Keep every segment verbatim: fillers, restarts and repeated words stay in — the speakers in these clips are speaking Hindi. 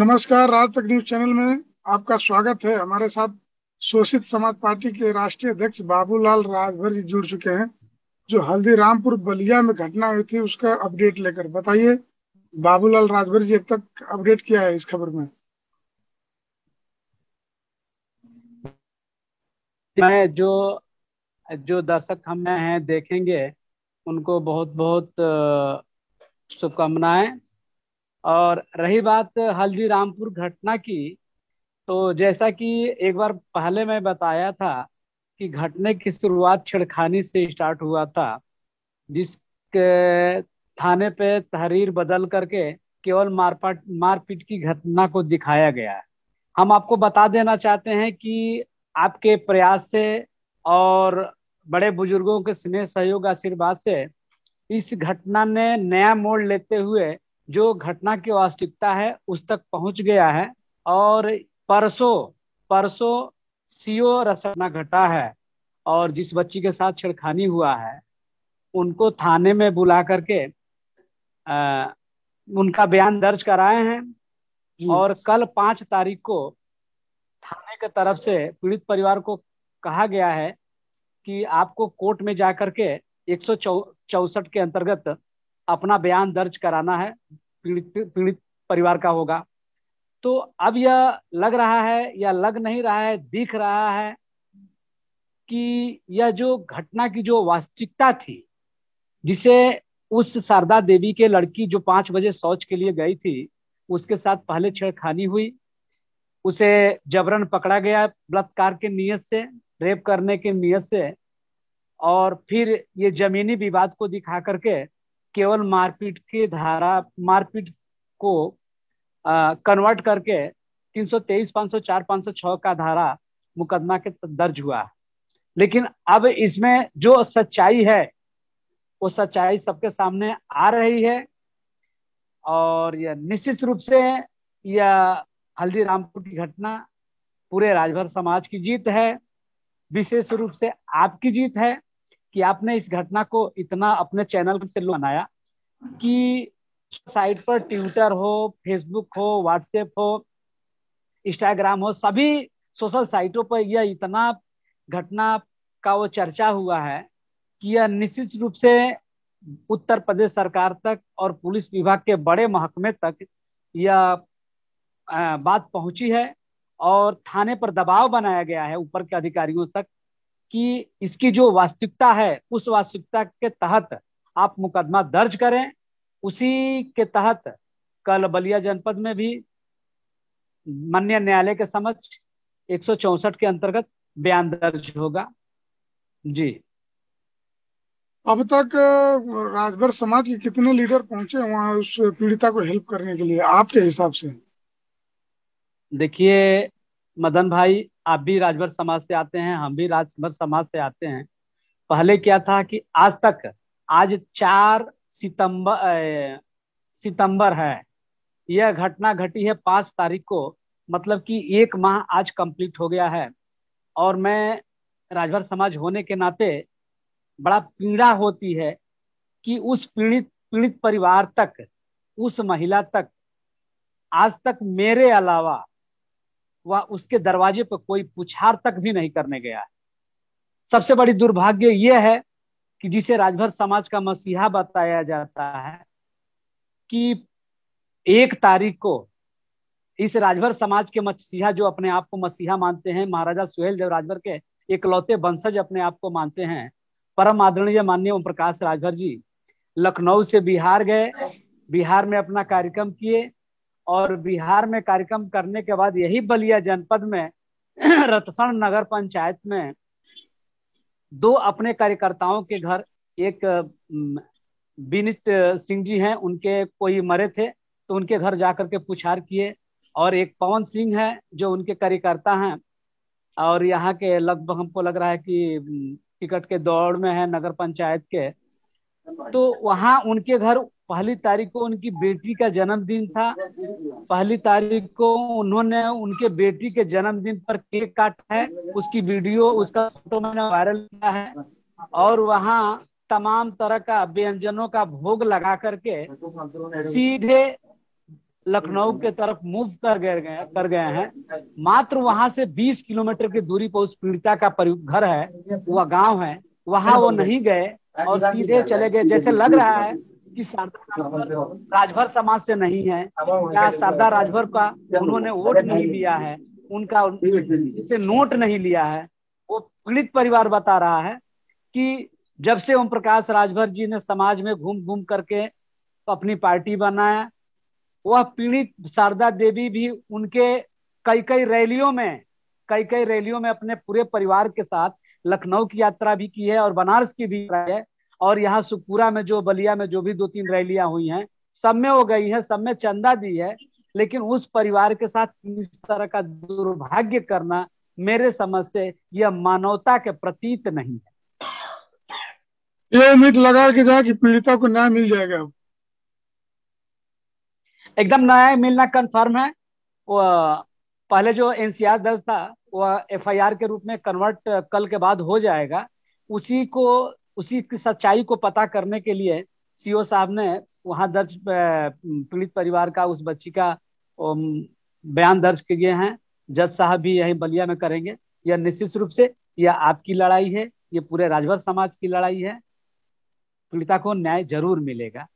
नमस्कार, राज तक न्यूज चैनल में आपका स्वागत है। हमारे साथ शोषित समाज पार्टी के राष्ट्रीय अध्यक्ष बाबूलाल राजभर जी जुड़ चुके हैं। जो हल्दीरामपुर बलिया में घटना हुई थी उसका अपडेट लेकर बताइए, बाबूलाल राजभर जी अब तक अपडेट क्या है इस खबर में? मैं जो जो दर्शक हमें हैं देखेंगे उनको बहुत बहुत शुभकामनाएं। और रही बात हल्दीरामपुर घटना की, तो जैसा कि एक बार पहले मैं बताया था कि घटने की शुरुआत छेड़खानी से स्टार्ट हुआ था, जिसके थाने पे तहरीर बदल करके केवल मारपीट मारपीट की घटना को दिखाया गया है। हम आपको बता देना चाहते हैं कि आपके प्रयास से और बड़े बुजुर्गों के स्नेह सहयोग आशीर्वाद से इस घटना ने नया मोड़ लेते हुए जो घटना की वास्तविकता है उस तक पहुंच गया है। और परसों परसों सीओ रसना घटा है और जिस बच्ची के साथ छेड़खानी हुआ है उनको थाने में बुला करके आ, उनका बयान दर्ज कराए हैं। और कल पांच तारीख को थाने की तरफ से पीड़ित परिवार को कहा गया है कि आपको कोर्ट में जा करके एक सौ चौसठ के अंतर्गत अपना बयान दर्ज कराना है, पीड़ित पीड़ित परिवार का होगा। तो अब यह लग रहा है या लग नहीं रहा है, दिख रहा है कि यह जो घटना की जो वास्तविकता थी, जिसे उस शारदा देवी के लड़की जो पांच बजे शौच के लिए गई थी उसके साथ पहले छेड़खानी हुई, उसे जबरन पकड़ा गया बलात्कार के नियत से, रेप करने के नियत से, और फिर ये जमीनी विवाद को दिखा करके केवल मारपीट के धारा मारपीट को कन्वर्ट करके तीन सौ तेईस, पाँच सौ चार, पाँच सौ छह का धारा मुकदमा के दर्ज हुआ। लेकिन अब इसमें जो सच्चाई है वो सच्चाई सबके सामने आ रही है। और यह निश्चित रूप से यह हल्दीरामपुर की घटना पूरे राजभर समाज की जीत है, विशेष रूप से आपकी जीत है कि आपने इस घटना को इतना अपने चैनल से बनाया कि साइट पर ट्विटर हो, फेसबुक हो, व्हाट्सएप हो, इंस्टाग्राम हो, सभी सोशल साइटों पर यह इतना घटना का वो चर्चा हुआ है कि यह निश्चित रूप से उत्तर प्रदेश सरकार तक और पुलिस विभाग के बड़े महकमे तक यह बात पहुंची है। और थाने पर दबाव बनाया गया है ऊपर के अधिकारियों तक कि इसकी जो वास्तविकता है उस वास्तविकता के तहत आप मुकदमा दर्ज करें। उसी के तहत कल बलिया जनपद में भी माननीय न्यायालय के समक्ष एक सौ चौसठ के अंतर्गत बयान दर्ज होगा। जी, अब तक राजभर समाज के कितने लीडर पहुंचे वहां उस पीड़िता को हेल्प करने के लिए आपके हिसाब से? देखिए मदन भाई, आप भी राजभर समाज से आते हैं, हम भी राजभर समाज से आते हैं। पहले क्या था कि आज तक आज चार सितंबर सितंबर है, यह घटना घटी है पांच तारीख को, मतलब कि एक माह आज कंप्लीट हो गया है। और मैं राजभर समाज होने के नाते बड़ा पीड़ा होती है कि उस पीड़ित पीड़ित परिवार तक, उस महिला तक आज तक मेरे अलावा वह उसके दरवाजे पर कोई पुछार तक भी नहीं करने गया है। सबसे बड़ी दुर्भाग्य यह है कि जिसे राजभर समाज का मसीहा बताया जाता है कि एक तारीख को इस राजभर समाज के मसीहा, जो अपने आप को मसीहा मानते हैं, महाराजा सुहेल देव राजभर के इकलौते वंशज अपने आप को मानते हैं, परम आदरणीय माननीय ओम प्रकाश राजभर जी लखनऊ से बिहार गए, बिहार में अपना कार्यक्रम किए। और बिहार में कार्यक्रम करने के बाद यही बलिया जनपद में रतसन नगर पंचायत में दो अपने कार्यकर्ताओं के घर, एक विनीत सिंह जी हैं, उनके कोई मरे थे तो उनके घर जाकर के पुछार किए, और एक पवन सिंह है जो उनके कार्यकर्ता हैं और यहाँ के लगभग हमको लग रहा है कि टिकट के दौड़ में है नगर पंचायत के। तो वहाँ उनके घर पहली तारीख को उनकी बेटी का जन्मदिन था, पहली तारीख को उन्होंने उनके बेटी के जन्मदिन पर केक काटा है, उसकी वीडियो उसका फोटो मैंने वायरल किया है। और वहाँ तमाम तरह का व्यंजनों का भोग लगा करके सीधे लखनऊ के तरफ मूव कर गए कर गए हैं। मात्र वहां से बीस किलोमीटर की दूरी पर उस पीड़िता का घर है, वह गांव है, वहां वो नहीं गए और सीधे चले गए। जैसे लग रहा है कि शारदा राजभर समाज से नहीं है या शारदा राजभर का उन्होंने वोट नहीं लिया है, उनका इससे नोट नहीं लिया है। वो पीड़ित परिवार बता रहा है कि जब से ओम प्रकाश राजभर जी ने समाज में घूम घूम करके अपनी पार्टी बनाया, वह पीड़ित शारदा देवी भी उनके कई कई रैलियों में कई कई रैलियों में अपने पूरे परिवार के साथ लखनऊ की यात्रा भी की है और बनारस की भी है, और यहाँ सुखपुरा में जो बलिया में जो भी दो तीन रैलियां हुई हैं सब में हो गई है, सब में चंदा दी है। लेकिन उस परिवार के साथ इस तरह का दुर्भाग्य करना मेरे समझ से यह मानवता के प्रतीत नहीं है। ये उम्मीद लगा के था कि पीड़िता को न्याय मिल जाएगा, एकदम न्याय मिलना कंफर्म है। पहले जो एनसीआर दर्ज था वह एफआईआर के रूप में कन्वर्ट कल के बाद हो जाएगा। उसी को उसी की सच्चाई को पता करने के लिए सीओ साहब ने वहां दर्ज पीड़ित परिवार का उस बच्ची का बयान दर्ज किए हैं। जज साहब भी यही बलिया में करेंगे। यह निश्चित रूप से यह आपकी लड़ाई है, ये पूरे राजभर समाज की लड़ाई है। पीड़िता को न्याय जरूर मिलेगा।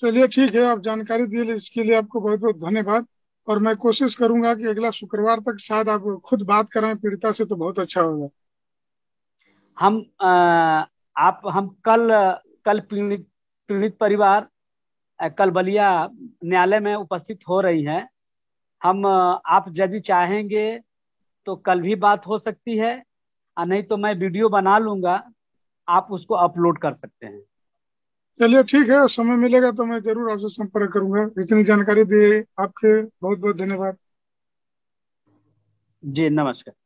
चलिए ठीक है, आप जानकारी दी इसके लिए आपको बहुत बहुत धन्यवाद। और मैं कोशिश करूंगा कि अगला शुक्रवार तक शायद आप खुद बात करें पीड़िता से, तो बहुत अच्छा होगा। हम आ, आप हम कल कल पीड़ित पीड़ित परिवार कल बलिया न्यायालय में उपस्थित हो रही है। हम आप यदि चाहेंगे तो कल भी बात हो सकती है, नहीं तो मैं वीडियो बना लूंगा, आप उसको अपलोड कर सकते हैं। चलिए ठीक है, समय मिलेगा तो मैं जरूर आपसे संपर्क करूंगा। इतनी जानकारी दी आपके बहुत बहुत धन्यवाद जी, नमस्कार।